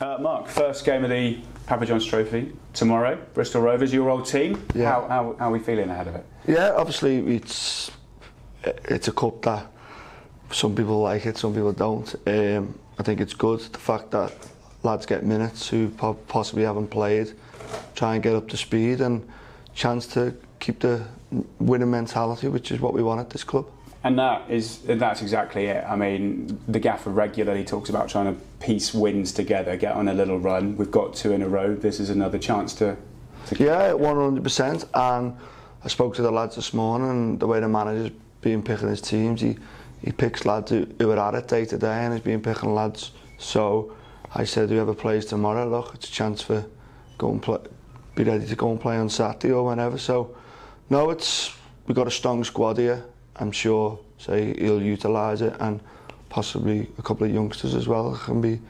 Mark, first game of the Papa John's Trophy tomorrow. Bristol Rovers, your old team. Yeah. How are we feeling ahead of it? Yeah, obviously it's a cup that some people like it, some people don't. I think it's good, the fact that lads get minutes who possibly haven't played, try and get up to speed, and chance to keep the winning mentality, which is what we want at this club. And that's exactly it. I mean, the gaffer regularly talks about trying to piece wins together, get on a little run. We've got two in a row. This is another chance to yeah, 100%. And I spoke to the lads this morning, and the way the manager's been picking his teams, he picks lads who are at it day to day, and he's been picking lads. So I said, whoever plays tomorrow, look, it's a chance for go and play, be ready to go and play on Saturday or whenever. So no, we've got a strong squad here. I'm sure, say, he'll utilise it, and possibly a couple of youngsters as well can be,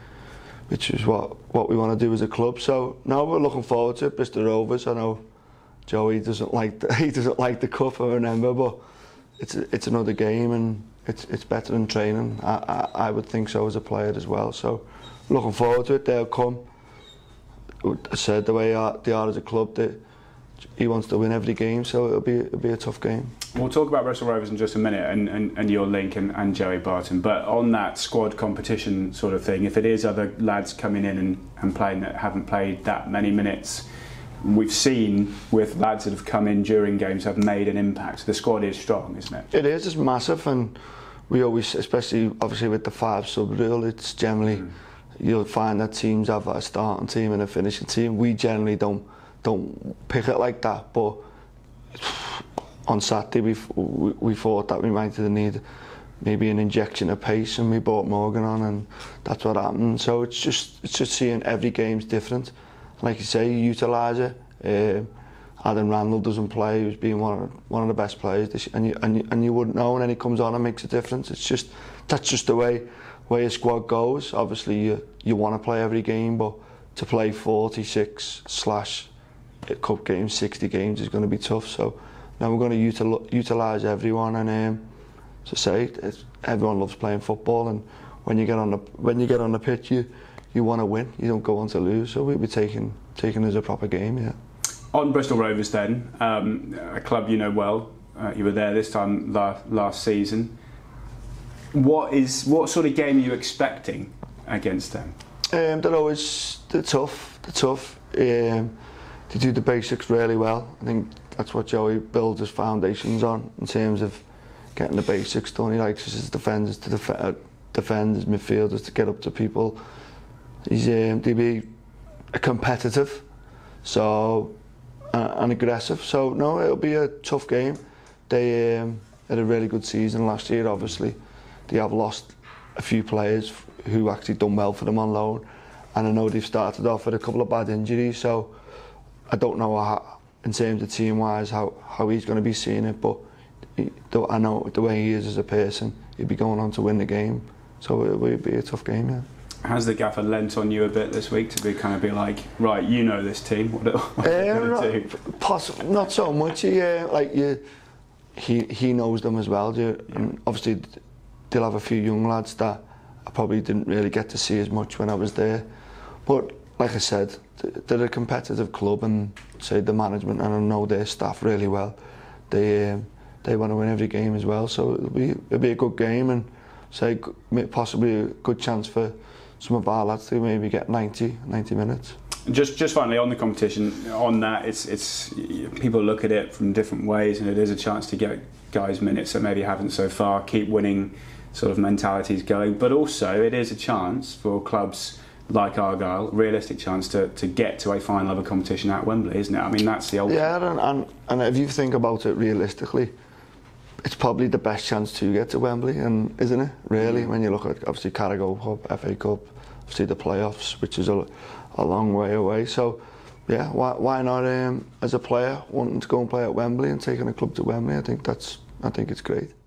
which is what we want to do as a club. So no, we're looking forward to it. Bristol Rovers, I know Joey doesn't like the cup, I remember, but it's another game, and it's better than training. I would think so as a player as well. So looking forward to it. They'll come. I said the way they are as a club, that he wants to win every game, so it'll be a tough game. We'll talk about Bristol Rovers in just a minute, and your link and Joey Barton. But on that squad competition sort of thing, if it is other lads coming in and playing that haven't played that many minutes, we've seen with lads that have come in during games have made an impact. The squad is strong, isn't it? It is. It's massive, and we always, especially obviously with the 5-sub rule, it's generally you'll find that teams have a starting team and a finishing team. We generally don't pick it like that, but on Saturday, we thought that we might need maybe an injection of pace, and we brought Morgan on, and that's what happened. So it's just seeing every game's different. Like you say, you utilise it. Adam Randall doesn't play; he was being one of the best players this year, and you wouldn't know, and then he comes on and makes a difference. It's just that's the way a squad goes. Obviously, you want to play every game, but to play 46/cup games, 60 games is going to be tough. So now we're going to utilise everyone, and as I say, everyone loves playing football, and when you get on the pitch, you want to win. You don't go on to lose. So we'll be taking it as a proper game. Yeah. On Bristol Rovers, then, a club you know well. You were there this time last season. What sort of game are you expecting against them? They're tough. They're tough. They do the basics really well. I think that's what Joey builds his foundations on, in terms of getting the basics done. He likes his defenders to defend, his midfielders to get up to people. He's to be competitive, so and aggressive. So no, it'll be a tough game. They had a really good season last year. Obviously, they have lost a few players who actually done well for them on loan, and I know they've started off with a couple of bad injuries. So I don't know how, in terms of team-wise, how he's going to be seeing it, but I know the way he is as a person, he'd be going on to win the game. So it would be a tough game, yeah. Has the gaffer lent on you a bit this week to be kind of be like, right, you know this team, what are you going to do? Possibly, not so much. He knows them as well. And obviously, they'll have a few young lads that I probably didn't really get to see as much when I was there. But like I said, they're a competitive club, and say the management, and I know their staff really well. They want to win every game as well, so it'll be a good game, and say possibly a good chance for some of our lads to maybe get 90 minutes. Just finally on the competition, on that, it's people look at it from different ways, and it is a chance to get guys minutes that maybe haven't so far, keep winning sort of mentalities going, but also it is a chance for clubs like Argyle, realistic chance to get to a final of a competition at Wembley, isn't it? I mean, that's the ultimate. Yeah, and if you think about it realistically, it's probably the best chance to get to Wembley, and isn't it? Really, when you look at obviously Carragher Cup, FA Cup, obviously the playoffs, which is a long way away. So, yeah, why not? As a player, wanting to go and play at Wembley and taking a club to Wembley, I think it's great.